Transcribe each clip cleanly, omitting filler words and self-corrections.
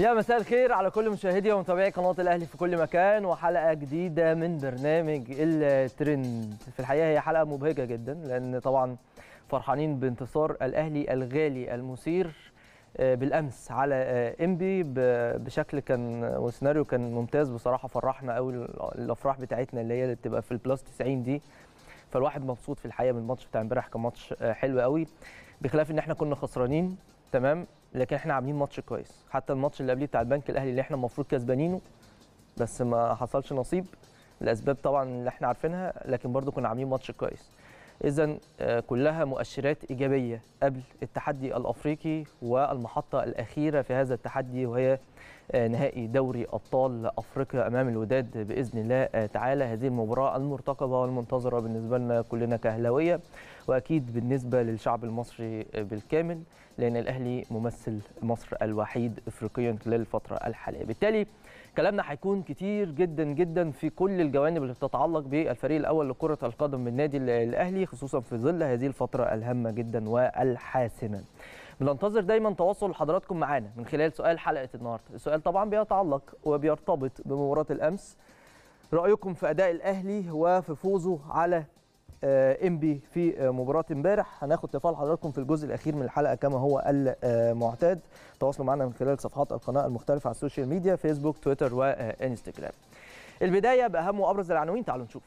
يا مساء الخير على كل مشاهدي ومتابعي قناة الأهلي في كل مكان، وحلقة جديدة من برنامج الترند. في الحقيقة هي حلقة مبهجة جدا، لأن طبعا فرحانين بانتصار الأهلي الغالي المثير بالأمس على إنبي بشكل كان وسيناريو كان ممتاز بصراحة. فرحنا أوي، الأفراح بتاعتنا اللي هي بتبقى في البلاس 90 دي، فالواحد مبسوط في الحقيقة من الماتش بتاع امبارح. كان ماتش حلو أوي، بخلاف إن إحنا كنا خسرانين تمام، لكن احنا عاملين ماتش كويس. حتى الماتش اللي قبليه بتاع البنك الاهلي اللي احنا المفروض كسبانينه، بس ما حصلش نصيب لاسباب طبعا اللي احنا عارفينها، لكن برضو كنا عاملين ماتش كويس. اذا كلها مؤشرات ايجابيه قبل التحدي الافريقي والمحطه الاخيره في هذا التحدي، وهي نهائي دوري ابطال افريقيا امام الوداد باذن الله تعالى. هذه المباراه المرتقبه والمنتظره بالنسبه لنا كلنا كاهلاويه، واكيد بالنسبه للشعب المصري بالكامل، لان الاهلي ممثل مصر الوحيد افريقيا خلال الفتره الحاليه. بالتالي كلامنا هيكون كتير جدا جدا في كل الجوانب اللي بتتعلق بالفريق الاول لكره القدم من النادي الاهلي، خصوصا في ظل هذه الفتره الهامه جدا والحاسمه. بننتظر دايما تواصل حضراتكم معانا من خلال سؤال حلقه النهارده. السؤال طبعا بيتعلق وبيرتبط بمباراه الامس، رايكم في اداء الاهلي وفي فوزه على إنبي في مباراة امبارح. هناخد تفاعل حضراتكم في الجزء الأخير من الحلقة كما هو المعتاد. تواصلوا معنا من خلال صفحات القناة المختلفة على السوشيال ميديا، فيسبوك، تويتر وإنستجرام. البداية بأهم وأبرز العناوين، تعالوا نشوف.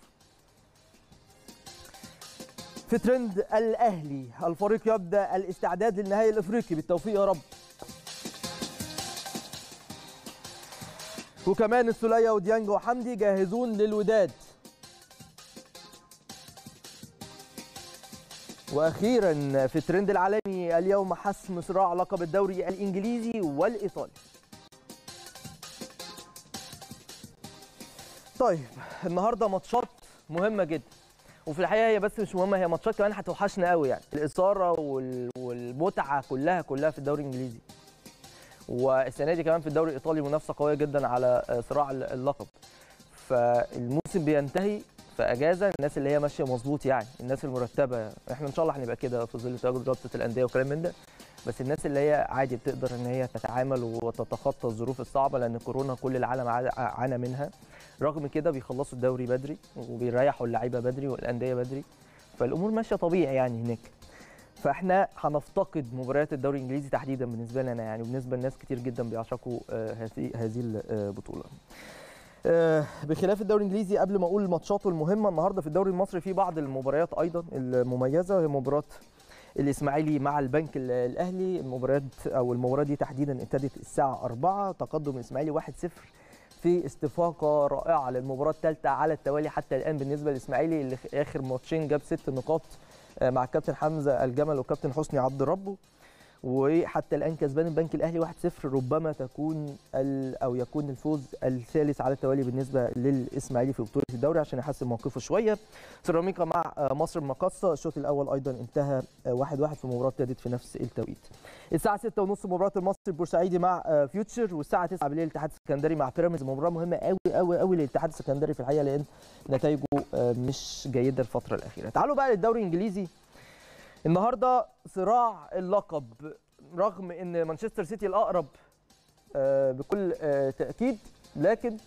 في ترند الأهلي، الفريق يبدأ الاستعداد للنهائي الأفريقي، بالتوفيق يا رب. وكمان السولية وديانج وحمدي جاهزون للوداد. واخيرا في الترند العالمي اليوم، حسم صراع لقب الدوري الانجليزي والايطالي. طيب النهارده ماتشات مهمه جدا، وفي الحقيقه هي بس مش مهمه، هي ماتشات كمان هتوحشنا قوي. يعني الاثاره والمتعه كلها في الدوري الانجليزي، والسنه دي كمان في الدوري الايطالي منافسه قويه جدا على صراع اللقب. فالموسم بينتهي في اجازه، الناس اللي هي ماشيه مظبوط، يعني الناس المرتبه، احنا ان شاء الله هنبقى كده في ظل تواجد رابطه الانديه وكلام من ده، بس الناس اللي هي عادي بتقدر ان هي تتعامل وتتخطى الظروف الصعبه، لان كورونا كل العالم عانى منها. رغم كده بيخلصوا الدوري بدري، وبيريحوا اللعيبه بدري والانديه بدري، فالامور ماشيه طبيعي يعني هناك. فاحنا هنفتقد مباريات الدوري الانجليزي تحديدا بالنسبه لنا، يعني وبالنسبه لناس كتير جدا بيعشقوا هذه البطوله. بخلاف الدوري الانجليزي، قبل ما اقول ماتشاته المهمه النهارده، في الدوري المصري في بعض المباريات ايضا المميزه، وهي مباراه الاسماعيلي مع البنك الاهلي. المباراه دي تحديدا ابتدت الساعه 4، تقدم الاسماعيلي 1-0 في استفاقه رائعه للمباراه الثالثه على التوالي حتى الان بالنسبه للاسماعيلي، اللي اخر ماتشين جاب 6 نقاط مع الكابتن حمزه الجمل والكابتن حسني عبد ربه، وحتى الان كسبان البنك الاهلي 1-0. ربما تكون او يكون الفوز الثالث على التوالي بالنسبه للاسماعيلي في بطوله الدوري، عشان يحسن موقفه شويه. سيراميكا مع مصر المقاصه، الشوط الاول ايضا انتهى 1-1 في مباراه ابتدت في نفس التوقيت. الساعه 6:30 مباراه المصري البورسعيدي مع فيوتشر، والساعه 9 بالليل الاتحاد السكندري مع بيراميدز. مباراه مهمه قوي قوي قوي للاتحاد السكندري في الحقيقه، لان نتائجه مش جيده الفتره الاخيره. تعالوا بقى للدوري الانجليزي النهارده، صراع اللقب. رغم ان مانشستر سيتي الاقرب بكل تاكيد، لكن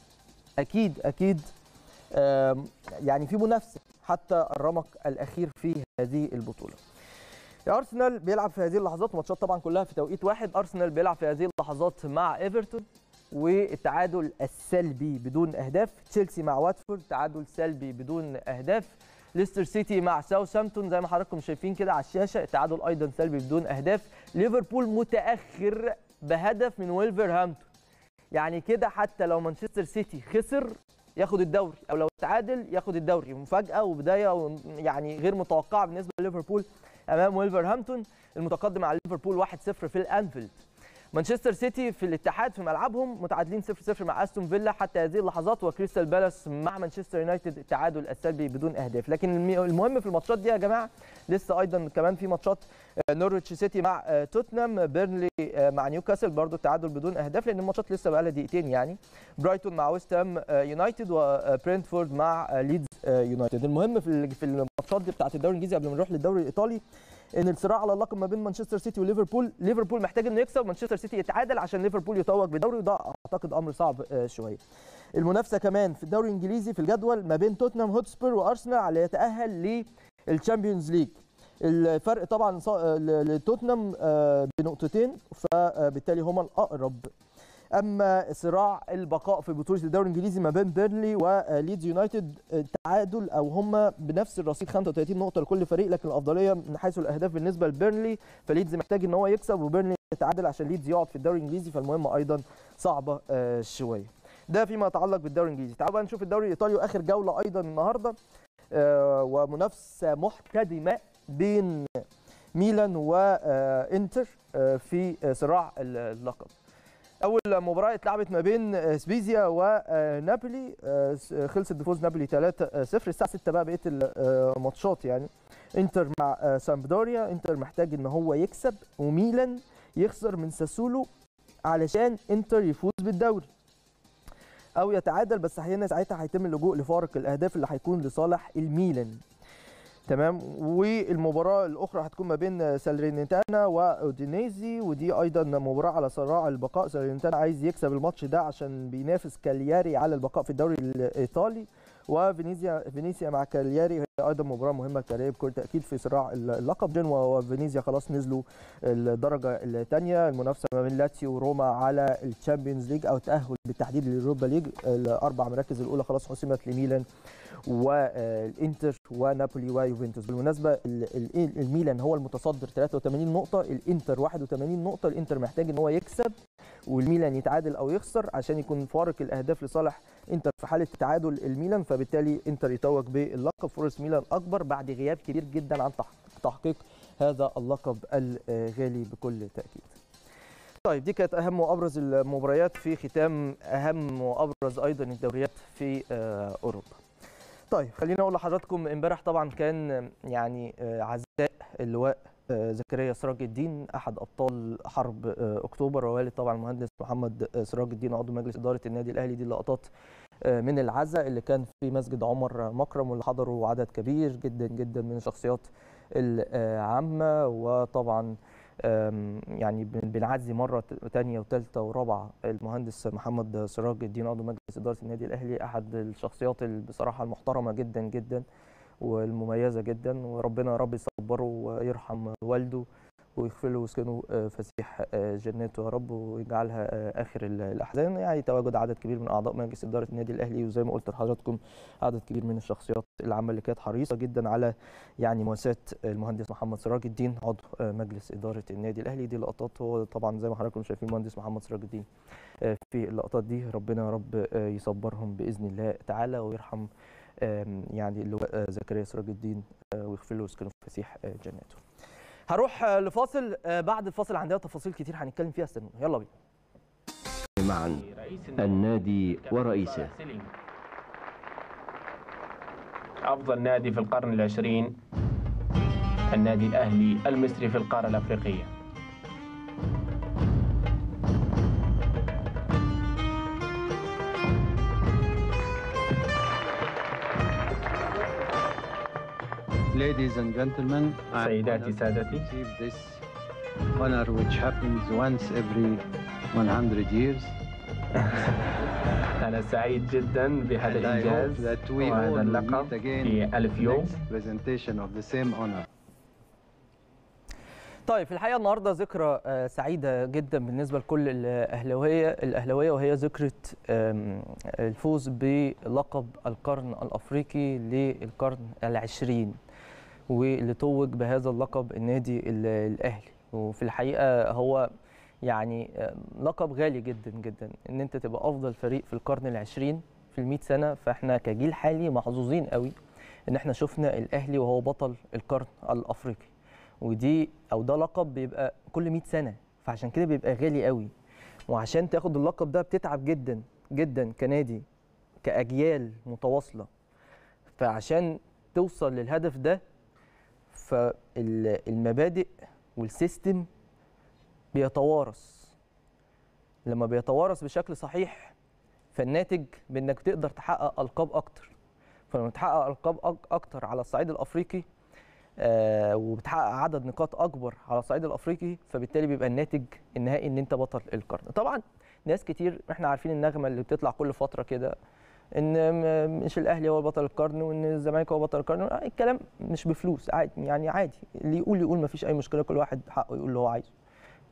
اكيد اكيد يعني في منافسه حتى الرمق الاخير في هذه البطوله. ارسنال بيلعب في هذه اللحظات، ماتشات طبعا كلها في توقيت واحد. ارسنال بيلعب في هذه اللحظات مع ايفرتون، والتعادل السلبي بدون اهداف. تشيلسي مع واتفورد، تعادل سلبي بدون اهداف. ليستر سيتي مع ساوثامبتون، زي ما حضراتكم شايفين كده على الشاشه، التعادل ايضا سلبي بدون اهداف. ليفربول متاخر بهدف من ويلفرهامبتون، يعني كده حتى لو مانشستر سيتي خسر ياخد الدوري، او لو تعادل ياخد الدوري. مفاجاه وبدايه يعني غير متوقعه بالنسبه لليفربول امام ويلفرهامبتون، المتقدم على ليفربول 1-0 في الانفيلد. مانشستر سيتي في الاتحاد في ملعبهم متعادلين 0-0 مع أستون فيلا حتى هذه اللحظات، وكريستال بالاس مع مانشستر يونايتد التعادل السلبي بدون أهداف. لكن المهم في الماتشات دي يا جماعة، لسه أيضا كمان في ماتشات نورويتش سيتي مع توتنهام، بيرنلي مع نيوكاسل برضو التعادل بدون أهداف، لأن الماتشات لسه بقى لها دقيقتين يعني. برايتون مع ويست هام يونايتد، وبرينتفورد مع ليدز يونايتد. المهم في الماتشات دي بتاعت الدوري الإنجليزي قبل ما نروح للدوري الإيطالي، ان الصراع على اللقب ما بين مانشستر سيتي وليفربول، ليفربول محتاج انه يكسب ومانشستر سيتي يتعادل عشان ليفربول يتوج بالدوري، وده اعتقد امر صعب شويه. المنافسه كمان في الدوري الانجليزي في الجدول ما بين توتنهام هوتسبير وارسنال على يتاهل للتشامبيونز ليج. الفرق طبعا لتوتنهام بنقطتين، فبالتالي هما الاقرب. اما صراع البقاء في بطوله الدوري الانجليزي ما بين بيرنلي وليدز يونايتد تعادل، او هم بنفس الرصيد 35 نقطه لكل فريق، لكن الافضليه من حيث الاهداف بالنسبه لبيرنلي، فليدز محتاج ان هو يكسب وبيرنلي يتعادل عشان ليدز يقعد في الدوري الانجليزي، فالمهمه ايضا صعبه شويه. ده فيما يتعلق بالدوري الانجليزي. تعالوا بقى نشوف الدوري الايطالي واخر جوله ايضا النهارده، ومنافسه محتدمه بين ميلان وانتر في صراع اللقب. اول مباراه اتلعبت ما بين سبيزيا ونابولي خلصت بفوز نابولي 3-0. الساعه 6 بقى بقيه الماتشات، يعني انتر مع سامبدوريا، انتر محتاج ان هو يكسب، وميلان يخسر من ساسولو علشان انتر يفوز بالدوري او يتعادل، بس هنا ساعتها هيتم اللجوء لفارق الاهداف اللي هيكون لصالح الميلان. تمام. والمباراه الاخرى هتكون ما بين سالرينيتانا واودينيزي، ودي ايضا مباراه على صراع البقاء. سالرينيتانا عايز يكسب الماتش ده عشان بينافس كالياري على البقاء في الدوري الايطالي، وفينيسيا مع كالياري هي ايضا مباراه مهمه كالياري بكل تاكيد في صراع اللقب. جنوا وفينيسيا خلاص نزلوا الدرجه الثانيه. المنافسه ما بين لاتسيو وروما على الشامبيونز ليج او التاهل بالتحديد لليوروبا ليج. الاربع مراكز الاولى خلاص حسمت لميلان والانتر ونابولي ويوفنتوس. بالمناسبه الميلان هو المتصدر 83 نقطه، الانتر 81 نقطه. الانتر محتاج ان هو يكسب والميلان يتعادل او يخسر عشان يكون فارق الاهداف لصالح انتر. في حاله تعادل الميلان فبالتالي انتر يتوج باللقب. فرص ميلان اكبر بعد غياب كبير جدا عن تحقيق هذا اللقب الغالي بكل تاكيد. طيب، دي كانت اهم وابرز المباريات في ختام اهم وابرز ايضا الدوريات في اوروبا. طيب، خلينا اقول لحضراتكم امبارح طبعا كان يعني عزاء اللواء زكريا سراج الدين احد ابطال حرب اكتوبر، ووالد طبعا المهندس محمد سراج الدين عضو مجلس اداره النادي الاهلي. دي لقطات من العزاء اللي كان في مسجد عمر مكرم، واللي حضروا عدد كبير جدا جدا من الشخصيات العامه. وطبعا يعني بنعزي مره ثانيه وثالثه ورابعه المهندس محمد سراج الدين عضو مجلس اداره النادي الاهلي، احد الشخصيات بصراحه المحترمه جدا جدا والمميزه جدا، وربنا يا رب يصبره ويرحم والده ويغفر له ويسكنه فسيح جناته يا رب، ويجعلها اخر الاحزان. يعني تواجد عدد كبير من اعضاء مجلس اداره النادي الاهلي، وزي ما قلت لحضراتكم عدد كبير من الشخصيات العامه اللي كانت حريصه جدا على يعني مواساه المهندس محمد سراج الدين عضو مجلس اداره النادي الاهلي. دي لقطات، هو طبعا زي ما حضراتكم شايفين المهندس محمد سراج الدين في اللقطات دي. ربنا يا رب يصبرهم باذن الله تعالى، ويرحم يعني اللواء زكريا سراج الدين ويغفر له ويسكنه فسيح جناته. هروح لفاصل، بعد الفاصل عندنا تفاصيل كتير هنتكلم فيها، استنوا يلا بينا. معا النادي ورئيسه، افضل نادي في القرن العشرين النادي الاهلي المصري في القاره الافريقيه. Ladies and gentlemen, سيداتي سادتي. This honor which happens once every 100 years. أنا سعيد جدا بهذا الإنجاز وهذا اللقب في 1000 يوم. Presentation of the same honor. طيب، في الحقيقه النهارده ذكرى سعيده جدا بالنسبه لكل الاهلاويه، وهي ذكرى الفوز بلقب القرن الافريقي للقرن العشرين، واللي توج بهذا اللقب النادي الاهلي. وفي الحقيقه هو يعني لقب غالي جدا جدا ان انت تبقى افضل فريق في القرن العشرين في ال100 سنه. فاحنا كجيل حالي محظوظين قوي ان احنا شفنا الاهلي وهو بطل القرن الافريقي، ودي او ده لقب بيبقى كل 100 سنه، فعشان كده بيبقى غالي قوي. وعشان تاخد اللقب ده بتتعب جدا جدا كنادي، كاجيال متواصله. فعشان توصل للهدف ده فالمبادئ والسيستم بيتوارث. لما بيتوارث بشكل صحيح فالناتج بانك تقدر تحقق القاب اكتر. فلما تحقق القاب اكتر على الصعيد الافريقي وبتحقق عدد نقاط اكبر على الصعيد الافريقي، فبالتالي بيبقى الناتج النهائي ان انت بطل القرن. طبعا ناس كتير احنا عارفين النغمه اللي بتطلع كل فتره كده ان مش الاهلي هو بطل القرن وان الزمالك هو بطل القرن، الكلام مش بفلوس، عادي يعني، عادي اللي يقول يقول ما فيش اي مشكله، كل واحد حقه يقول اللي هو عايزه.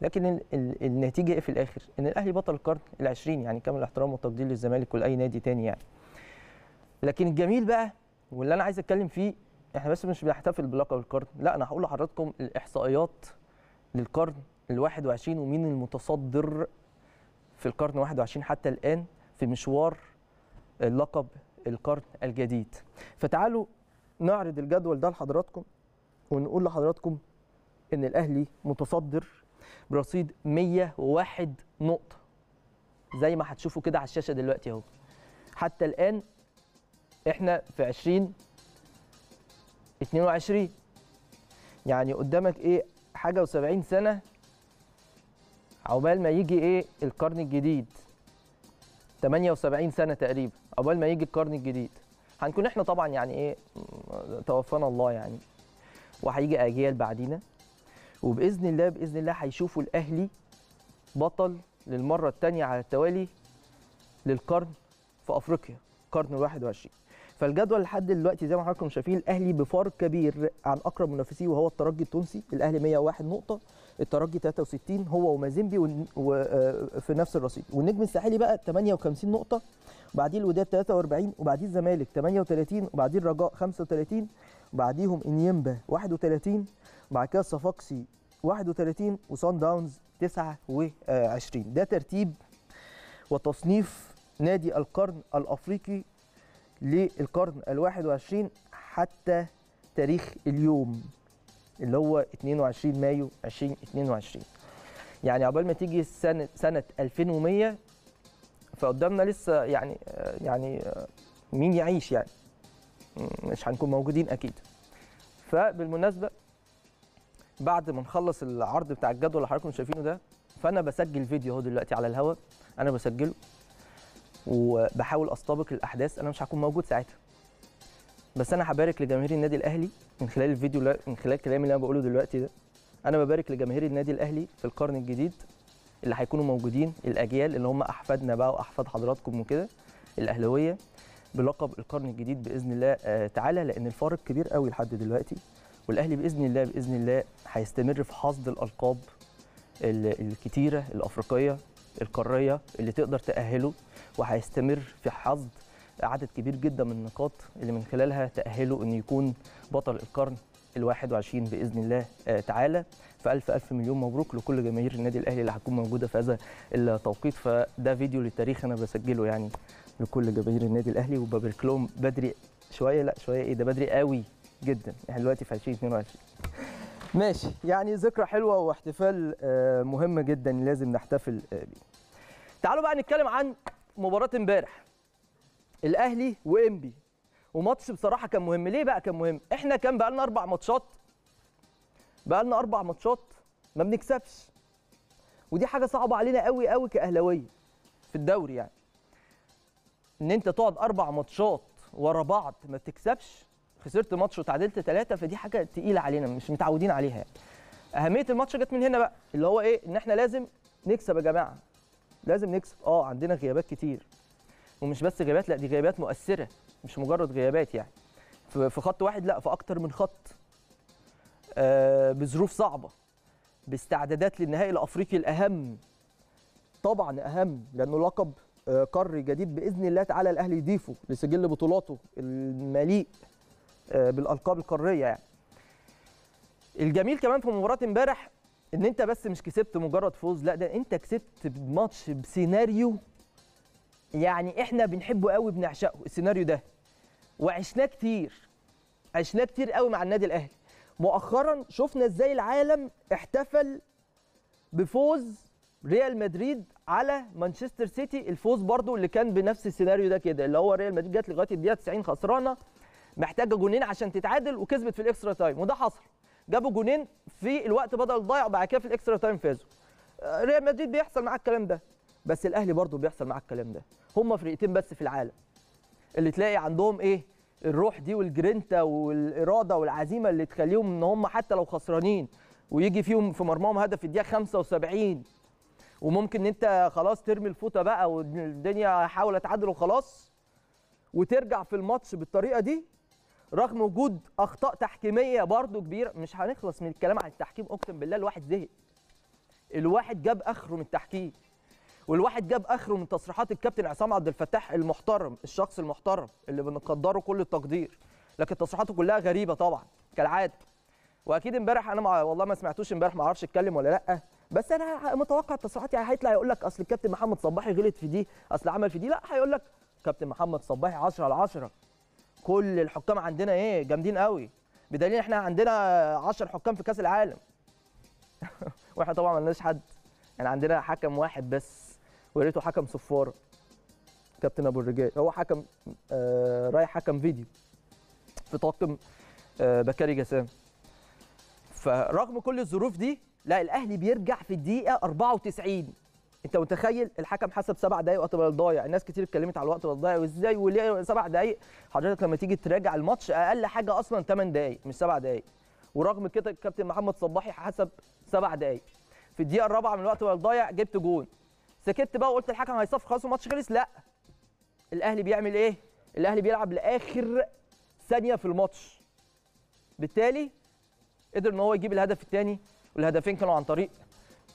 لكن النتيجه في الاخر ان الاهلي بطل القرن ال20، يعني كامل الاحترام والتقدير للزمالك ولاي نادي تاني يعني. لكن الجميل بقى واللي انا عايز اتكلم فيه، احنا بس مش بنحتفل بلقب القرن، لا انا هقول لحضراتكم الاحصائيات للقرن ال21 ومين المتصدر في القرن 21 حتى الان في مشوار لقب القرن الجديد. فتعالوا نعرض الجدول ده لحضراتكم ونقول لحضراتكم ان الاهلي متصدر برصيد 101 نقطه زي ما هتشوفوا كده على الشاشه دلوقتي اهو. حتى الان احنا في 2022، يعني قدامك ايه حاجه و70 سنه عقبال ما يجي ايه القرن الجديد، 78 سنه تقريبا عقبال ما يجي القرن الجديد. هنكون احنا طبعا يعني ايه توفانا الله يعني، وهيجي اجيال بعدينا، وباذن الله باذن الله هيشوفوا الاهلي بطل للمره الثانيه على التوالي للقرن في افريقيا، القرن ال21. فالجدول لحد دلوقتي زي ما حضراتكم شايفين الاهلي بفارق كبير عن اقرب منافسيه وهو الترجي التونسي، الاهلي 101 نقطه، الترجي 63، هو ومازيمبي في نفس الرصيد، والنجم الساحلي بقى 58 نقطه، وبعديه الوداد 43، وبعديه الزمالك 38، وبعديه الرجاء 35، وبعديهم انيمبا 31، وبعد كده صفاقسي 31، وصن داونز 29. ده ترتيب وتصنيف نادي القرن الافريقي للقرن ال21 حتى تاريخ اليوم اللي هو 22 مايو 2022. يعني عقبال ما تيجي سنه 2100 فقدامنا لسه يعني مين يعيش، يعني مش هنكون موجودين اكيد. فبالمناسبه بعد ما نخلص العرض بتاع الجدول اللي حضراتكم شايفينه ده، فانا بسجل فيديو اهو دلوقتي على الهواء، انا بسجله وبحاول استبق الاحداث. انا مش هكون موجود ساعتها، بس انا هبارك لجماهير النادي الاهلي من خلال الفيديو، من خلال الكلام اللي انا بقوله دلوقتي ده، انا ببارك لجماهير النادي الاهلي في القرن الجديد اللي هيكونوا موجودين، الاجيال اللي هم احفادنا بقى واحفاد حضراتكم وكده الاهلاويه، بلقب القرن الجديد باذن الله تعالى، لان الفارق كبير قوي لحد دلوقتي. والاهلي باذن الله باذن الله هيستمر في حصد الالقاب الكتيره الافريقيه القاريه اللي تقدر تاهله، وهيستمر في حصد عدد كبير جدا من النقاط اللي من خلالها تأهله انه يكون بطل القرن ال21 باذن الله تعالى. فالف الف مليون مبروك لكل جماهير النادي الاهلي اللي هتكون موجوده في هذا التوقيت. فده فيديو للتاريخ انا بسجله يعني لكل جماهير النادي الاهلي، وببارك لهم بدري شويه، لا شويه ايه ده، بدري قوي جدا، احنا دلوقتي في 2022. ماشي، يعني ذكرى حلوه واحتفال مهم جدا لازم نحتفل بيه. تعالوا بقى نتكلم عن مباراة امبارح الاهلي وانبي، وماتش بصراحه كان مهم. ليه بقى كان مهم؟ احنا كان بقى لنا اربع ماتشات ما بنكسبش، ودي حاجه صعبه علينا قوي قوي كاهلاويه في الدوري، يعني ان انت تقعد 4 ماتشات ورا بعض ما بتكسبش، خسرت ماتش وتعادلت 3، فدي حاجه تقيله علينا مش متعودين عليها. اهميه الماتش جت من هنا بقى، اللي هو ايه، ان احنا لازم نكسب يا جماعه، لازم نكسب. عندنا غيابات كتير، ومش بس غيابات، لا دي غيابات مؤثره، مش مجرد غيابات يعني في خط واحد، لا في اكتر من خط، بظروف صعبه، باستعدادات للنهائي الافريقي الاهم، طبعا اهم لانه لقب قاري جديد باذن الله تعالى الاهلي يضيفه لسجل بطولاته المليء بالالقاب القاريه. يعني الجميل كمان في مباراه امبارح ان انت بس مش كسبت مجرد فوز، لا ده انت كسبت بماتش بسيناريو يعني احنا بنحبه قوي بنعشقه السيناريو ده، وعشناه كتير، عشناه كتير قوي مع النادي الاهلي. مؤخرا شفنا ازاي العالم احتفل بفوز ريال مدريد على مانشستر سيتي، الفوز برضو اللي كان بنفس السيناريو ده كده، اللي هو ريال مدريد جت لغايه الدقيقه 90 خسرانه، محتاجه جونين عشان تتعادل، وكسبت في الاكسترا تايم، وده حصل، جابوا جونين في الوقت بدل ضايع، وبعد كده في الاكسترا تايم فازوا. ريال مدريد بيحصل معاه الكلام ده، بس الاهلي برضه بيحصل معاه الكلام ده. هم فرقتين بس في العالم اللي تلاقي عندهم ايه الروح دي والجرينتا والاراده والعزيمه اللي تخليهم ان هم حتى لو خسرانين ويجي فيهم في مرماهم هدف في الدقيقه 75 وممكن ان انت خلاص ترمي الفوطه بقى والدنيا حاول تعادل وخلاص، وترجع في الماتش بالطريقه دي رغم وجود اخطاء تحكيميه برضو كبيره. مش هنخلص من الكلام عن التحكيم، اقسم بالله الواحد زهق، الواحد جاب اخره من التحكيم، والواحد جاب اخره من تصريحات الكابتن عصام عبد الفتاح المحترم، الشخص المحترم اللي بنقدره كل التقدير، لكن تصريحاته كلها غريبه طبعا كالعاده. واكيد امبارح انا والله ما سمعتوش امبارح، ما اعرفش اتكلم ولا لا، بس انا متوقع التصريحات يعني هيطلع يقول لك اصل الكابتن محمد صباحي غلط في دي، اصل عمل في دي، لا هيقول لك كابتن محمد صباحي 10/10، كل الحكام عندنا ايه جامدين قوي، بدليل احنا عندنا 10 حكام في كاس العالم واحنا طبعا ما لناش حد، يعني عندنا حكم واحد بس ويا ريته حكم صفاره كابتن ابو الرجال، هو حكم رايح حكم فيديو في طاقم بكاري جسام. فرغم كل الظروف دي لا، الاهلي بيرجع في الدقيقه 94، انت متخيل الحكم حسب 7 دقائق وقت بدل ضايع. الناس كتير اتكلمت على الوقت بدل ضايع وازاي وليه 7 دقائق، حضرتك لما تيجي تراجع الماتش اقل حاجه اصلا 8 دقائق مش 7 دقائق، ورغم كده الكابتن محمد صباحي حسب 7 دقائق في الدقيقه الرابعه من الوقت بدل ضايع، جبت جون، سكت بقى وقلت الحكم هيصفر خلاص الماتش خلص، لا الاهلي بيعمل ايه؟ الاهلي بيلعب لاخر ثانيه في الماتش، بالتالي قدر ان هو يجيب الهدف الثاني، والهدفين كانوا عن طريق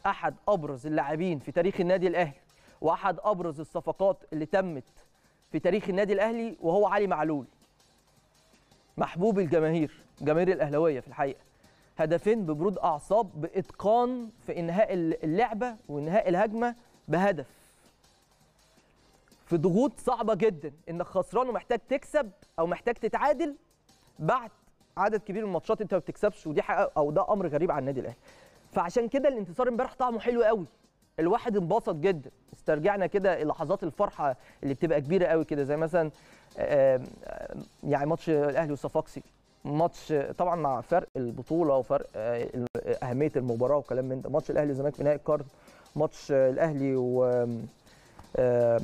احد ابرز اللاعبين في تاريخ النادي الاهلي واحد ابرز الصفقات اللي تمت في تاريخ النادي الاهلي، وهو علي معلول محبوب الجماهير، جماهير الاهلاويه في الحقيقه. هدفين ببرود اعصاب، باتقان في انهاء اللعبه وانهاء الهجمه بهدف، في ضغوط صعبه جدا انك خسران ومحتاج تكسب او محتاج تتعادل بعد عدد كبير من الماتشات انت ما بتكسبش، ودي حاجه او ده امر غريب على النادي الاهلي. فعشان كده الانتصار امبارح طعمه حلو قوي، الواحد انبسط جدا، استرجعنا كده لحظات الفرحه اللي بتبقى كبيره قوي كده، زي مثلا يعني ماتش الاهلي والصفاقسي، ماتش طبعا مع فرق البطوله وفرق اهميه المباراه وكلام من ده، ماتش الاهلي والزمالك في نهائي القرن، ماتش الاهلي و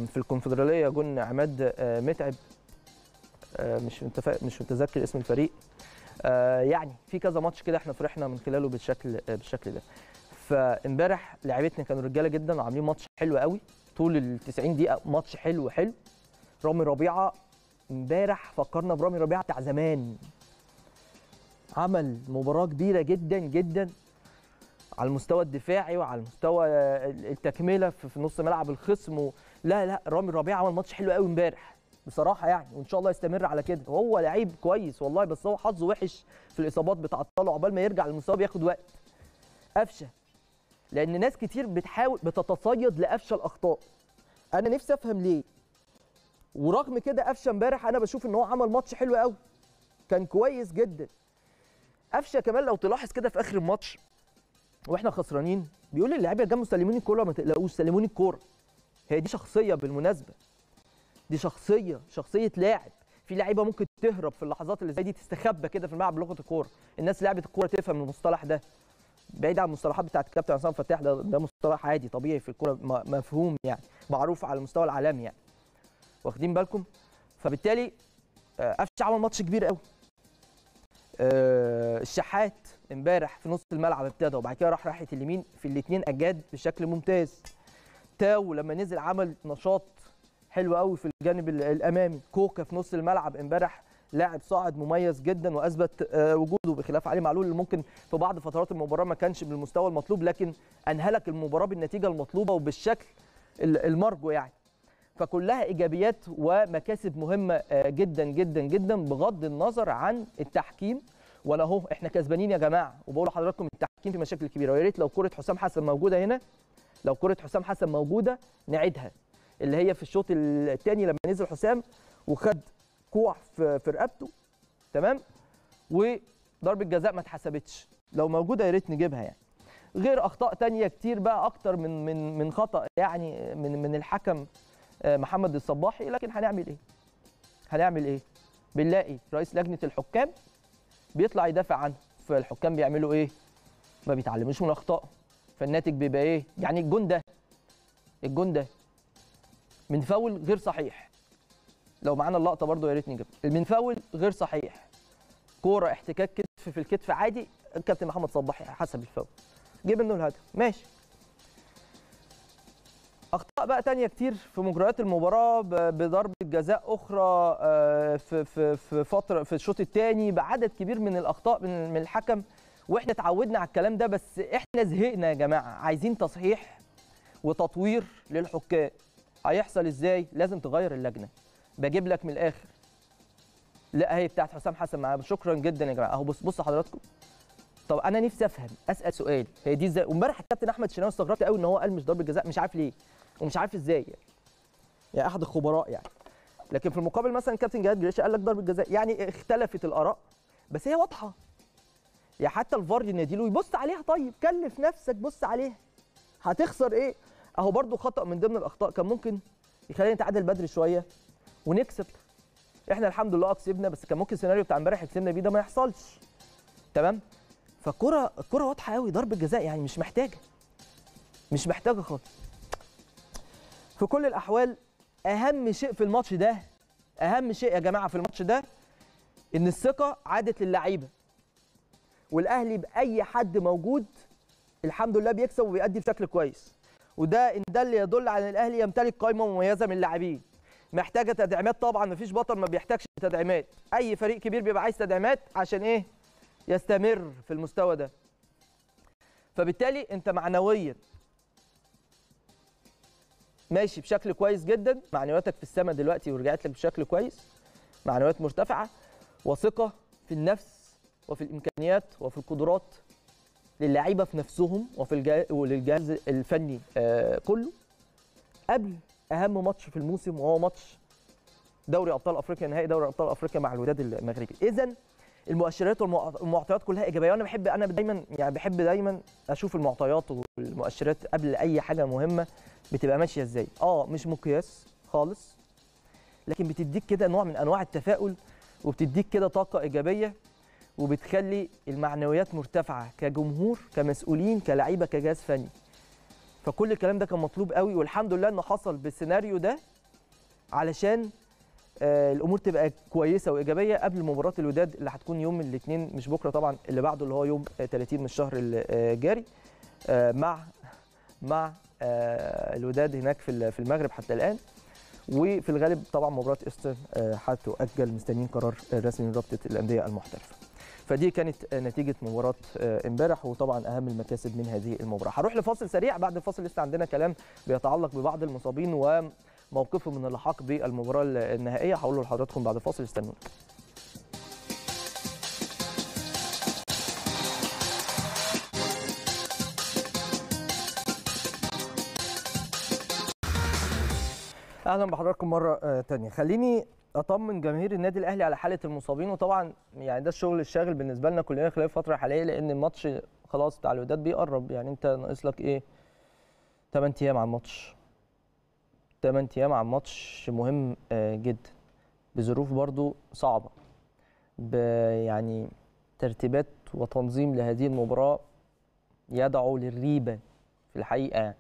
في الكونفدراليه جون عماد متعب، مش متذكر اسم الفريق، يعني في كذا ماتش كده احنا فرحنا من خلاله بالشكل ده. فامبارح لعيبتنا كانوا رجاله جدا وعاملين ماتش حلو قوي طول ال 90 دقيقه، ماتش حلو. رامي ربيعه امبارح فكرنا برامي ربيعه بتاع زمان، عمل مباراه كبيره جدا جدا على المستوى الدفاعي وعلى المستوى التكمله في نص ملعب الخصم. لا رامي ربيعه عمل ماتش حلو قوي امبارح بصراحه يعني، وان شاء الله يستمر على كده، هو لعيب كويس والله، بس هو حظه وحش في الاصابات بتعطله، عقبال ما يرجع للمستوى بياخد وقت. قفشه، لان ناس كتير بتتصيد لقفشه الاخطاء، انا نفسي افهم ليه، ورغم كده قفشه امبارح انا بشوف ان هو عمل ماتش حلو قوي، كان كويس جدا. قفشه كمان لو تلاحظ كده في اخر الماتش واحنا خسرانين بيقول للاعيبه يا جماعه سلموني الكوره، ما تقلقوش سلموني الكوره، هي دي شخصيه بالمناسبه، دي شخصيه لاعب. في لعيبه ممكن تهرب في اللحظات اللي زي دي، تستخبى كده في الملعب بلغه الكوره، الناس لعبه الكوره تفهم المصطلح ده، بعيد عن المصطلحات بتاعت الكابتن عصام فتاح، ده مصطلح عادي طبيعي في الكوره، مفهوم يعني، معروف على المستوى العالمي يعني، واخدين بالكم؟ فبالتالي قفشه عمل ماتش كبير قوي. الشحات امبارح في نص الملعب ابتدى وبعد كده راح ناحيه اليمين في الاثنين، اجاد بشكل ممتاز. تاو لما نزل عمل نشاط حلو قوي في الجانب الامامي. كوكا في نص الملعب امبارح لاعب صاعد مميز جدا واثبت وجوده، بخلاف علي معلول اللي ممكن في بعض فترات المباراه ما كانش بالمستوى المطلوب، لكن انهلك المباراه بالنتيجه المطلوبه وبالشكل المرجو يعني. فكلها ايجابيات ومكاسب مهمه جدا جدا جدا بغض النظر عن التحكيم، ولا هو احنا كسبانين يا جماعه، وبقول لحضراتكم التحكيم في مشاكل كبيره، ويا ريت لو كره حسام حسن موجوده هنا، لو كره حسام حسن موجوده نعيدها، اللي هي في الشوط الثاني لما نزل حسام وخد كوع في رقبته، تمام، وضربه جزاء ما اتحسبتش، لو موجوده يا ريت نجيبها يعني. غير اخطاء ثانيه كتير بقى، اكتر من من من خطا يعني من الحكم محمد الصباحي، لكن هنعمل ايه؟ هنعمل ايه؟ بنلاقي رئيس لجنه الحكام بيطلع يدافع عنه، فالحكام بيعملوا ايه؟ ما بيتعلموش من اخطائهم، فالناتج بيبقى ايه؟ يعني الجون ده من فاول غير صحيح، لو معانا اللقطه برضو يا ريت نجيبها. من فاول غير صحيح، كوره احتكاك كتف في الكتف عادي، الكابتن محمد صباحي حسب الفاول جه منه الهدف، ماشي. اخطاء بقى تانية كتير في مجريات المباراه، بضربه جزاء اخرى في في في فتره في الشوط الثاني، بعدد كبير من الاخطاء من الحكم، واحنا اتعودنا على الكلام ده، بس احنا زهقنا يا جماعه، عايزين تصحيح وتطوير للحكام. هيحصل ازاي؟ لازم تغير اللجنه. بجيب لك من الاخر. لا هي بتاعت حسام حسن معايا، شكرا جدا يا جماعه. اهو بص حضراتكم. طب انا نفسي افهم، اسال سؤال، هي دي ازاي؟ امبارح الكابتن احمد الشناوي استغربت قوي ان هو قال مش ضربه جزاء، مش عارف ليه ومش عارف ازاي يعني احد الخبراء يعني. لكن في المقابل مثلا كابتن جهاد جريشه قال لك ضربه جزاء، يعني اختلفت الاراء بس هي واضحه. يا حتى الفار النادي له يبص عليها، طيب كلف نفسك بص عليها. هتخسر ايه؟ اهو برضو خطا من ضمن الاخطاء كان ممكن يخلينا نتعادل بدري شويه ونكسب. احنا الحمد لله كسبنا، بس كان ممكن السيناريو بتاع امبارح كسبنا بيه ده ما يحصلش. تمام؟ فالكره واضحه قوي، ضربه جزاء يعني مش محتاجه خالص. في كل الاحوال اهم شيء يا جماعه في الماتش ده ان الثقه عادت للعيبه. والاهلي باي حد موجود الحمد لله بيكسب وبيأدي بشكل كويس، وده ان ده اللي يدل على ان الاهلي يمتلك قائمه مميزه من اللاعبين. محتاجه تدعيمات طبعا، مفيش بطل ما بيحتاجش تدعيمات، اي فريق كبير بيبقى عايز تدعيمات عشان ايه؟ يستمر في المستوى ده. فبالتالي انت معنويا ماشي بشكل كويس جدا، معنوياتك في السماء دلوقتي ورجعت لك بشكل كويس، معنويات مرتفعه وثقه في النفس وفي الامكانيات وفي القدرات للاعيبه في نفسهم وللجهاز الفني كله، قبل اهم ماتش في الموسم وهو ماتش دوري ابطال افريقيا، نهائي دوري ابطال افريقيا مع الوداد المغربي. اذا المؤشرات والمعطيات كلها ايجابيه، وانا بحب دايما اشوف المعطيات والمؤشرات قبل اي حاجه مهمه بتبقى ماشيه ازاي. مش مقياس خالص، لكن بتديك كده نوع من انواع التفاؤل، وبتديك كده طاقه ايجابيه، وبتخلي المعنويات مرتفعه كجمهور كمسؤولين كلاعيبه كجهاز فني. فكل الكلام ده كان مطلوب قوي، والحمد لله انه حصل بالسيناريو ده علشان الامور تبقى كويسه وايجابيه قبل مباراه الوداد اللي هتكون يوم الاثنين، مش بكره طبعا، اللي بعده، اللي هو يوم 30 من الشهر الجاري مع الوداد هناك في المغرب حتى الان. وفي الغالب طبعا مباراه استون هتؤجل، مستنيين قرار رسمي من رابطه الانديه المحترفه. فدي كانت نتيجه مباراه امبارح، وطبعا اهم المكاسب من هذه المباراه. هروح لفاصل سريع، بعد الفاصل لسه عندنا كلام بيتعلق ببعض المصابين وموقفه من اللحاق بالمباراه النهائيه، هقوله لحضراتكم بعد الفاصل، استنونا. اهلا بحضراتكم مره ثانيه. خليني اطمن جماهير النادي الاهلي على حاله المصابين، وطبعا يعني ده الشغل الشاغل بالنسبه لنا كلنا خلال الفتره الحاليه، لان الماتش خلاص بتاع الوداد بيقرب، يعني انت ناقص لك ايه؟ 8 ايام على الماتش. 8 ايام على ماتش مهم جدا، بظروف برضو صعبه، يعني ترتيبات وتنظيم لهذه المباراه يدعو للريبه في الحقيقه يعني.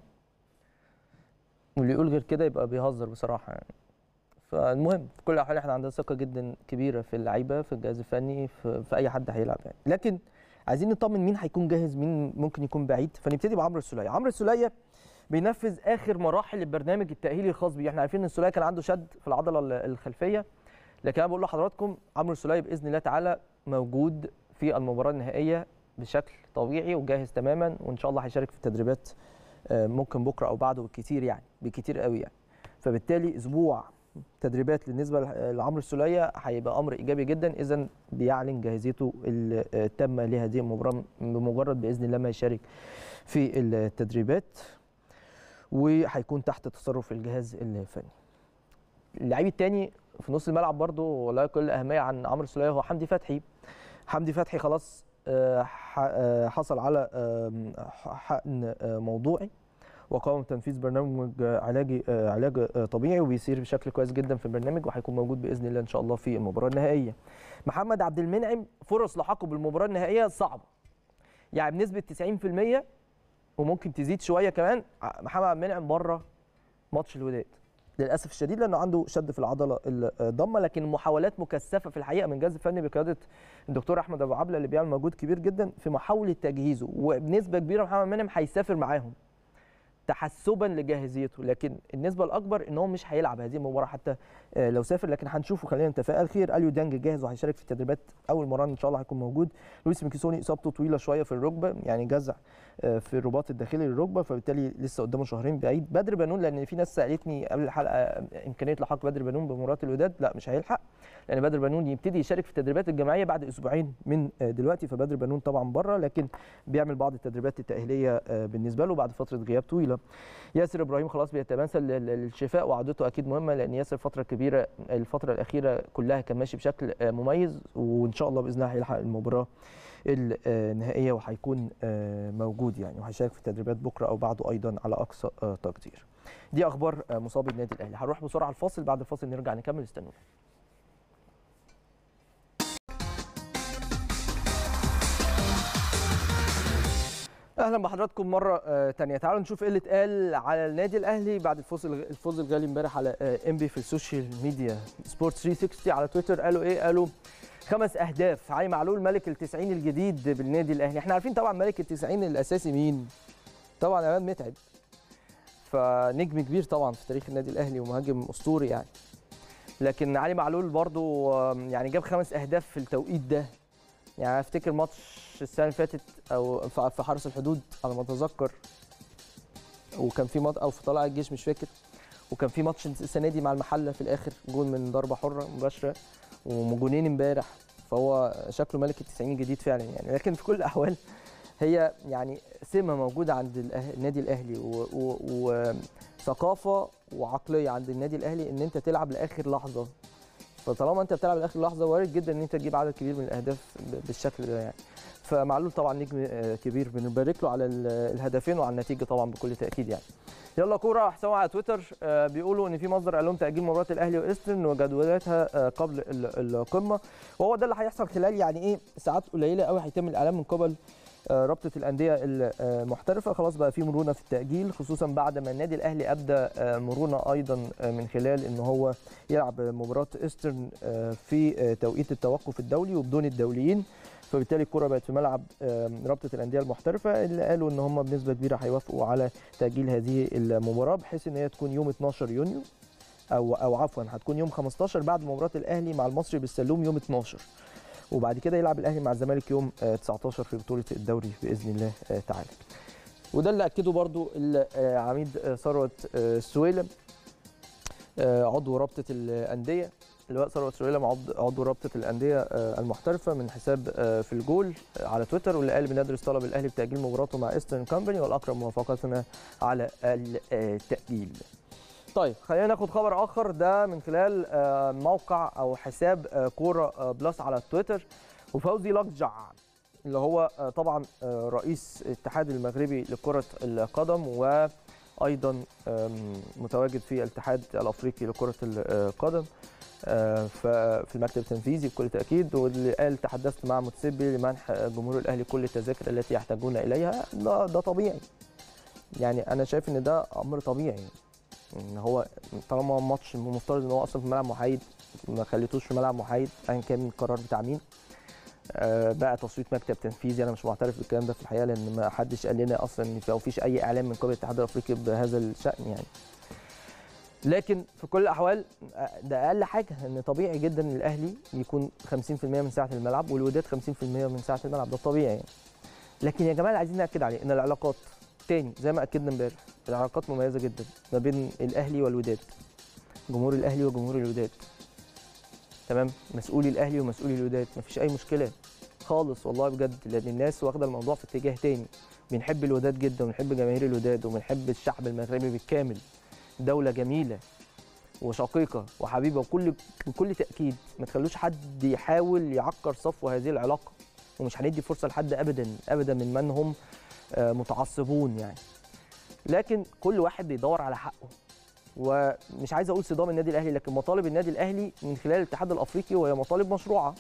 واللي يقول غير كده يبقى بيهزر بصراحه يعني. فالمهم في كل الاحوال احنا عندنا ثقه جدا كبيره في اللعيبه، في الجهاز الفني، في اي حد هيلعب يعني، لكن عايزين نطمن مين هيكون جاهز، مين ممكن يكون بعيد. فنبتدي بعمرو السليه. عمرو السليه بينفذ اخر مراحل البرنامج التاهيلي الخاص بيه. احنا عارفين ان السليه كان عنده شد في العضله الخلفيه، لكن انا بقول لحضراتكم عمرو السليه باذن الله تعالى موجود في المباراه النهائيه بشكل طبيعي وجاهز تماما، وان شاء الله هيشارك في التدريبات ممكن بكره او بعده بالكثير يعني، بالكثير قوي يعني. فبالتالي اسبوع تدريبات بالنسبه لعمرو السليه هيبقى امر ايجابي جدا، اذا بيعلن جاهزيته التامه لهذه المباراه بمجرد باذن الله ما يشارك في التدريبات، وهيكون تحت تصرف الجهاز الفني. اللاعب الثاني في نص الملعب برضه ولا كل اهميه عن عمرو السليه هو حمدي فتحي. حمدي فتحي خلاص حصل على حقن موضوعي، وقام تنفيذ برنامج علاج طبيعي، وبيسير بشكل كويس جدا في البرنامج، وهيكون موجود باذن الله ان شاء الله في المباراه النهائيه. محمد عبد المنعم فرص لحاقه بالمباراه النهائيه صعبه، يعني بنسبه 90% وممكن تزيد شويه كمان. محمد عبد المنعم بره ماتش الوداد، للاسف الشديد لانه عنده شد في العضله الضمه، لكن محاولات مكثفه في الحقيقه من الجهاز الفني بقياده الدكتور احمد ابو عبله اللي بيعمل مجهود كبير جدا في محاوله تجهيزه، وبنسبه كبيره محمد منعم هيسافر معاهم تحسبا لجاهزيته، لكن النسبه الاكبر ان هو مش هيلعب هذه المباراه حتى لو سافر، لكن هنشوفه. خلينا نتفائل خير. اليو ديانج جاهز وهيشارك في التدريبات اول مره ان شاء الله هيكون موجود. لويس ميكيسوني اصابته طويله شويه في الركبه، يعني جزع في الرباط الداخلي للركبه، فبالتالي لسه قدامه شهرين بعيد. بدر بانون، لان في ناس سالتني قبل الحلقه امكانيه لحاق بدر بانون بمباراه الوداد، لا مش هيلحق، لان بدر بانون يبتدي يشارك في التدريبات الجماعيه بعد اسبوعين من دلوقتي، فبدر بانون طبعا بره، لكن بيعمل بعض التدريبات التاهيليه بالنسبه له بعد فتره غياب طويله. ياسر ابراهيم خلاص بيتمثل للشفاء، وعودته اكيد مهمه، لان ياسر الفتره الاخيره كلها كان ماشي بشكل مميز، وان شاء الله باذن الله هيلحق المباراه النهائيه وهيكون موجود يعني، وهيشارك في التدريبات بكره او بعده ايضا على اقصى تقدير. دي اخبار مصابي النادي الاهلي. هنروح بسرعه الفاصل، بعد الفاصل نرجع نكمل، استنونا. اهلا بحضراتكم مره ثانيه. تعالوا نشوف ايه اللي اتقال على النادي الاهلي بعد الفوز الغالي امبارح على امبي في السوشيال ميديا. سبورت 360 على تويتر قالوا ايه؟ قالوا 5 اهداف. علي معلول ملك ال90 الجديد بالنادي الاهلي. احنا عارفين طبعا ملك ال90 الاساسي مين؟ طبعا عماد متعب، فنجم كبير طبعا في تاريخ النادي الاهلي ومهاجم اسطوري يعني، لكن علي معلول برضو يعني جاب 5 اهداف في التوقيت ده. يعني افتكر ماتش السنه اللي فاتت او في حرس الحدود على ما اتذكر، وكان في ماتش او في طلائع الجيش مش فاكر، وكان في ماتش السنه دي مع المحله في الاخر جون من ضربه حره مباشره، وجونين امبارح، فهو شكله ملك ال90 الجديد فعلا يعني. لكن في كل الاحوال هي يعني سمه موجوده عند النادي الاهلي وثقافه وعقليه عند النادي الاهلي ان انت تلعب لاخر لحظه، فطالما انت بتلعب لاخر لحظه وارد جدا ان انت تجيب عدد كبير من الاهداف بالشكل ده يعني. فمعلول طبعا نجم كبير، بنبارك له على الهدفين وعلى النتيجه طبعا بكل تاكيد يعني. يلا كوره. حساب على تويتر بيقولوا ان في مصدر قال لهم تاجيل مباراه الاهلي واسترن وجدولتها قبل القمه، وهو ده اللي هيحصل خلال يعني ايه ساعات قليله قوي هيتم الاعلام من قبل رابطه الانديه المحترفه. خلاص بقى في مرونه في التاجيل، خصوصا بعد ما النادي الاهلي ابدى مرونه ايضا من خلال ان هو يلعب مباراه ايسترن في توقيت التوقف الدولي وبدون الدوليين، فبالتالي الكره بقت في ملعب رابطه الانديه المحترفه، اللي قالوا ان هم بنسبه كبيره هيوافقوا على تاجيل هذه المباراه بحيث ان هي تكون يوم 12 يونيو او عفوا هتكون يوم 15 بعد مباراه الاهلي مع المصري بالسلوم يوم 12، وبعد كده يلعب الاهلي مع الزمالك يوم 19 في بطوله الدوري باذن الله تعالى. وده اللي اكده برضو العميد ثروت السويلم عضو رابطه الانديه، اللواء ثروت سويلم عضو رابطه الانديه المحترفه من حساب في الجول على تويتر، واللي قال بندرس طلب الاهلي بتاجيل مباراته مع ايسترن كامباني والاقرب موافقتنا على التاجيل. طيب خلينا ناخد خبر اخر، ده من خلال موقع او حساب كوره بلس على تويتر، وفوزي لقجع اللي هو طبعا رئيس الاتحاد المغربي لكره القدم وايضا متواجد في الاتحاد الافريقي لكره القدم في المكتب التنفيذي بكل تاكيد، واللي قال تحدثت مع متسبي لمنح جمهور الاهلي كل التذاكر التي يحتاجون اليها. ده طبيعي يعني، انا شايف ان ده امر طبيعي ان هو طالما ماتش المفترض ان هو اصلا في ملعب محايد ما خليتوش في ملعب محايد ايا كان القرار بتاع مين، بقى تصويت مكتب تنفيذي. انا مش معترف بالكلام ده في الحقيقه، لان ما حدش قال لنا اصلا ان ما فيش اي اعلام من قبل الاتحاد الافريقي بهذا الشان يعني، لكن في كل الاحوال ده اقل حاجه ان طبيعي جدا الاهلي يكون 50% من ساعه الملعب والوداد 50% من ساعه الملعب، ده طبيعي يعني. لكن يا جماعه عايزين ناكد عليه ان العلاقات تاني زي ما اكدنا امبارح، العلاقات مميزه جدا ما بين الاهلي والوداد، جمهور الاهلي وجمهور الوداد، تمام، مسؤولي الاهلي ومسؤولي الوداد، مفيش اي مشكله خالص والله بجد، لان الناس واخده الموضوع في اتجاه تاني. بنحب الوداد جدا ونحب جماهير الوداد وبنحب الشعب المغربي بالكامل، دوله جميله وشقيقه وحبيبه بكل تاكيد، ما تخلوش حد يحاول يعكر صفو هذه العلاقه، ومش هندي فرصه لحد ابدا ابدا من هم متعصبون يعني، لكن كل واحد بيدور على حقه. ومش عايز اقول صدام النادي الاهلي، لكن مطالب النادي الاهلي من خلال الاتحاد الافريقي وهي مطالب مشروعه،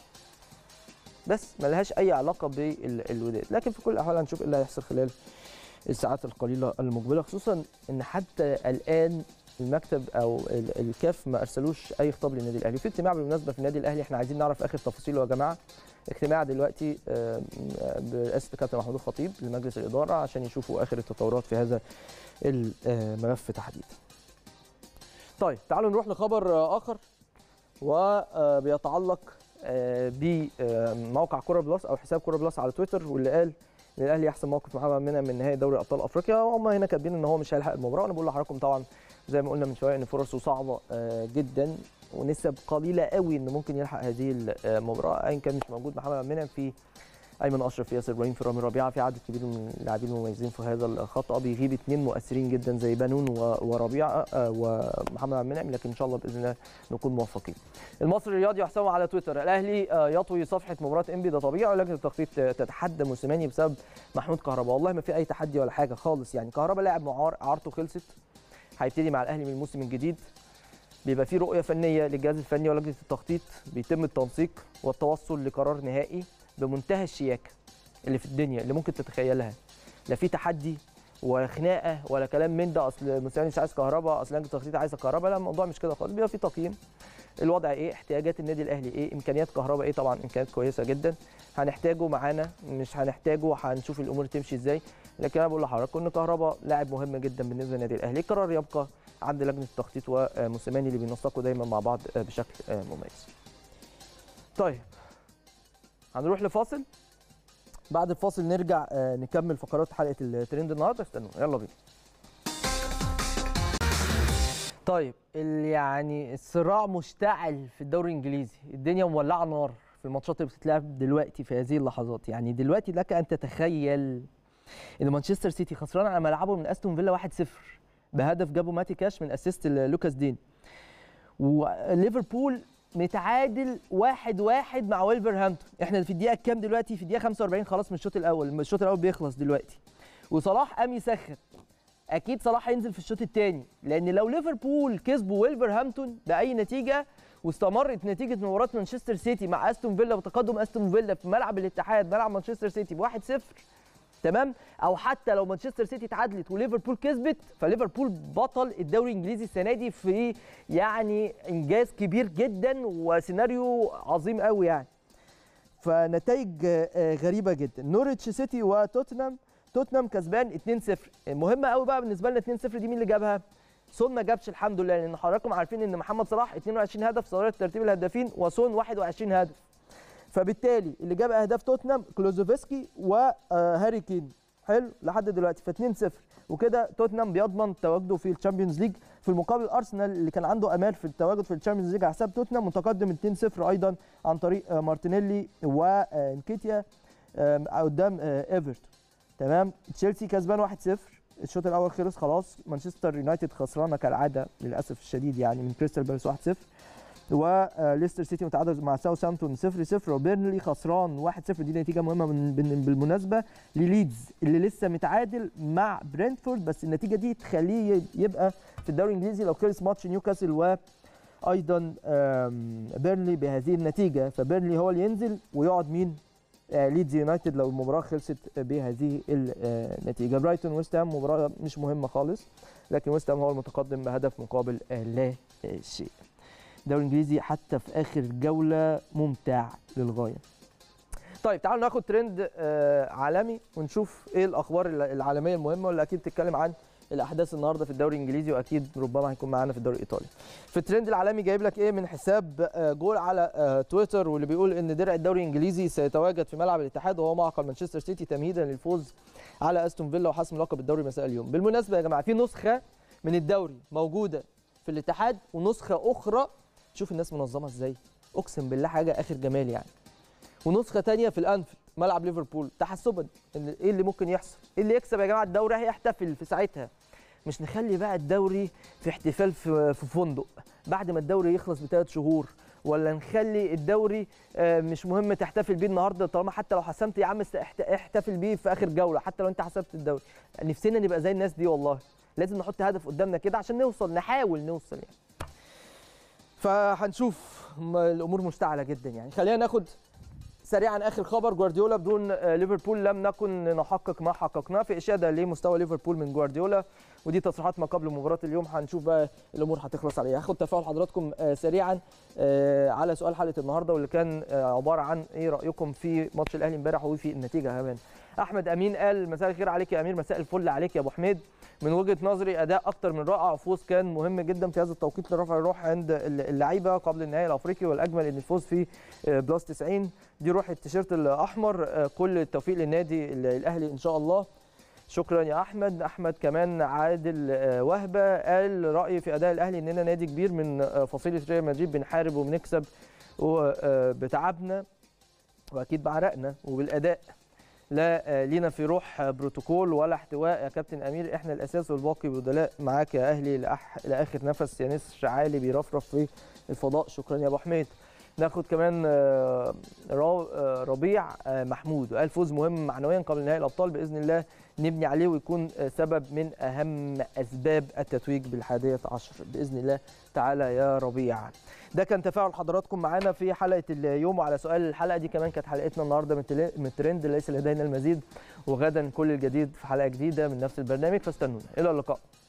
بس ملهاش اي علاقه بالوداد. لكن في كل الاحوال هنشوف ايه اللي هيحصل خلال الساعات القليله المقبله، خصوصا ان حتى الان المكتب او الكاف ما ارسلوش اي خطاب للنادي الاهلي. في اجتماع بالمناسبه في النادي الاهلي، احنا عايزين نعرف اخر تفاصيله يا جماعه. اجتماع دلوقتي برئاسه الكابتن محمود الخطيب لمجلس الاداره عشان يشوفوا اخر التطورات في هذا الملف تحديدا. طيب تعالوا نروح لخبر اخر وبيتعلق بموقع كوره بلس او حساب كوره بلس على تويتر، واللي قال ان الاهلي احسن موقف محمد منها من نهائي دوري ابطال افريقيا، وهم هنا كاتبين ان هو مش هيلحق المباراه. انا بقول لحضراتكم طبعا زي ما قلنا من شويه ان فرصه صعبه جدا ونسب قليله قوي ان ممكن يلحق هذه المباراه، ايا كان مش موجود محمد منعم، في ايمن اشرف، في ياسر ابراهيم، في رامي ربيعه، في عدد كبير من اللاعبين المميزين في هذا الخط. بيغيب اثنين مؤثرين جدا زي بانون وربيعه ومحمد عبد المنعم، لكن ان شاء الله باذن الله نكون موفقين. المصري الرياضي وحسابه على تويتر: الاهلي يطوي صفحه مباراه انبي، ده طبيعي، ولكن التخطيط تتحدى موسيماني بسبب محمود كهرباء. والله ما في اي تحدي ولا حاجه خالص، يعني كهرباء لاعب معار، اعارته خلصت، هيبتدي مع الاهلي من الموسم الجديد. بيبقى في رؤيه فنيه للجهاز الفني ولجنه التخطيط، بيتم التنسيق والتوصل لقرار نهائي بمنتهى الشياكه اللي في الدنيا اللي ممكن تتخيلها. لا في تحدي وخناقه ولا كلام من ده، اصل موسيماني مش عايز كهرباء، اصل لجنه التخطيط عايزه كهرباء، لا الموضوع مش كده خالص. بيبقى في تقييم الوضع ايه، احتياجات النادي الاهلي ايه، امكانيات كهرباء ايه، طبعا امكانيات كويسه جدا، هنحتاجه معانا مش هنحتاجه، هنشوف الامور تمشي ازاي. لكن انا بقول لحضراتكم ان كهرباء لاعب مهم جدا بالنسبه للنادي الاهلي. القرار يبقى عند لجنه التخطيط وموسيماني اللي بينسقوا دايما مع بعض بشكل مميز. طيب هنروح لفاصل، بعد الفاصل نرجع نكمل فقرات حلقه الترند النهارده، استنوا يلا بينا. طيب يعني الصراع مشتعل في الدوري الانجليزي، الدنيا مولعه نار في الماتشات اللي بتتلعب دلوقتي في هذه اللحظات. يعني دلوقتي لك ان تتخيل ان مانشستر سيتي خسران على ملعبه من أستون فيلا 1-0 بهدف جابه ماتي كاش من اسيست لوكاس دين، وليفربول متعادل 1-1 مع ويلفرهامبتون. احنا في الدقيقه كام دلوقتي؟ في الدقيقه 45 خلاص من الشوط الاول، الشوط الاول بيخلص دلوقتي، وصلاح قام يسخن. اكيد صلاح هينزل في الشوط الثاني، لان لو ليفربول كسبوا ويلفرهامبتون باي نتيجه واستمرت نتيجه مباراه مانشستر سيتي مع استون فيلا وتقدم استون فيلا في ملعب الاتحاد ملعب مانشستر سيتي ب1-0، تمام، او حتى لو مانشستر سيتي اتعادلت وليفربول كسبت، فليفربول بطل الدوري الانجليزي السنه دي في يعني انجاز كبير جدا وسيناريو عظيم قوي يعني. فنتائج غريبه جدا. نوريتش سيتي وتوتنهام، توتنهام كسبان 2-0، مهمه قوي بقى بالنسبه لنا 2-0 دي مين اللي جابها؟ سون ما جابش الحمد لله، لان حضراتكم عارفين ان محمد صلاح 22 هدف صداره ترتيب الهدافين وسون 21 هدف. فبالتالي اللي جاب اهداف توتنهام كلوزوفسكي وهاري كين، حلو لحد دلوقتي، ف2-0 وكده توتنهام بيضمن تواجده في الشامبيونز ليج. في المقابل ارسنال اللي كان عنده امال في التواجد في الشامبيونز ليج على حساب توتنهام متقدم 2-0 ايضا عن طريق مارتينيلي وانكيتيا قدام ايفرتون، تمام. تشيلسي كسبان 1-0، الشوط الاول خلص خلاص. مانشستر يونايتد خسرانه كالعاده للاسف الشديد يعني من كريستال بالاس 1-0، وليستر سيتي متعادل مع ساوثامبتون 0-0، وبيرنلي خسران 1-0. دي نتيجه مهمه بالمناسبه لليدز اللي لسه متعادل مع برينتفورد، بس النتيجه دي تخليه يبقى في الدوري الانجليزي لو خلص ماتش نيوكاسل وايضا بيرنلي بهذه النتيجه، فبيرنلي هو اللي ينزل ويقعد مين؟ ليدز يونايتد لو المباراه خلصت بهذه النتيجه. برايتون ويست هام مباراه مش مهمه خالص، لكن ويست هام هو المتقدم بهدف مقابل لا شيء. الدوري الانجليزي حتى في اخر جوله ممتع للغايه. طيب تعالوا ناخد ترند عالمي ونشوف ايه الاخبار العالميه المهمه واللي اكيد بتتكلم عن الاحداث النهارده في الدوري الانجليزي، واكيد ربما هيكون معانا في الدوري الايطالي. في الترند العالمي جايب لك ايه من حساب جول على تويتر، واللي بيقول ان درع الدوري الانجليزي سيتواجد في ملعب الاتحاد وهو معقل مانشستر سيتي تمهيدا للفوز على استون فيلا وحسم لقب الدوري مساء اليوم. بالمناسبه يا جماعه في نسخه من الدوري موجوده في الاتحاد ونسخه اخرى، شوف الناس منظمه ازاي، اقسم بالله حاجه اخر جمال يعني. ونسخه ثانيه في الانفيلد ملعب ليفربول تحسبا ان ايه اللي ممكن يحصل، ايه اللي يكسب يا جماعه الدوري هيحتفل في ساعتها. مش نخلي بقى الدوري في احتفال في فندق بعد ما الدوري يخلص بثلاث شهور، ولا نخلي الدوري مش مهم تحتفل بيه النهارده، طالما حتى لو حسمت يا عم احتفل بيه في اخر جوله حتى لو انت حسبت الدوري. نفسنا نبقى زي الناس دي والله، لازم نحط هدف قدامنا كده عشان نوصل، نحاول نوصل يعني. فهنشوف الامور مشتعله جدا يعني. خلينا ناخد سريعا اخر خبر جوارديولا بدون ليفربول لم نكن نحقق ما حققناه، في اشاده لمستوى ليفربول من جوارديولا، ودي تصريحات ما قبل مباراه اليوم. هنشوف بقى الامور هتخلص عليها. هاخد تفاعل حضراتكم سريعا على سؤال حلقه النهارده واللي كان عباره عن ايه رايكم في ماتش الاهلي امبارح وفي النتيجه كمان. احمد امين قال مساء الخير عليك يا امير. مساء الفل عليك يا ابو حميد. من وجهه نظري اداء اكتر من رائع، فوز كان مهم جدا في هذا التوقيت لرفع الروح عند اللعيبه قبل النهائي الافريقي، والاجمل ان الفوز في بلس 90 دي روح التيشيرت الاحمر. كل التوفيق للنادي الاهلي ان شاء الله. شكرا يا احمد. احمد كمان عادل وهبه قال رايي في اداء الاهلي اننا نادي كبير من فصيله ريال مدريد، بنحارب وبنكسب وبتعبنا واكيد بعرقنا وبالاداء، لا لينا في روح بروتوكول ولا احتواء. يا كابتن امير احنا الاساس والباقي بدلاء، معاك يا اهلي لاخر نفس. يا نسر عالي بيرفرف في الفضاء. شكرا يا ابو حميد. ناخد كمان ربيع محمود وقال فوز مهم معنويا قبل نهائي الابطال، باذن الله نبني عليه ويكون سبب من اهم اسباب التتويج بال11 باذن الله تعالى يا ربيع. ده كان تفاعل حضراتكم معانا في حلقه اليوم وعلى سؤال الحلقه. دي كمان كانت حلقتنا النهارده من الترند. ليس لدينا المزيد وغدا كل الجديد في حلقه جديده من نفس البرنامج، فاستنونا. الى اللقاء.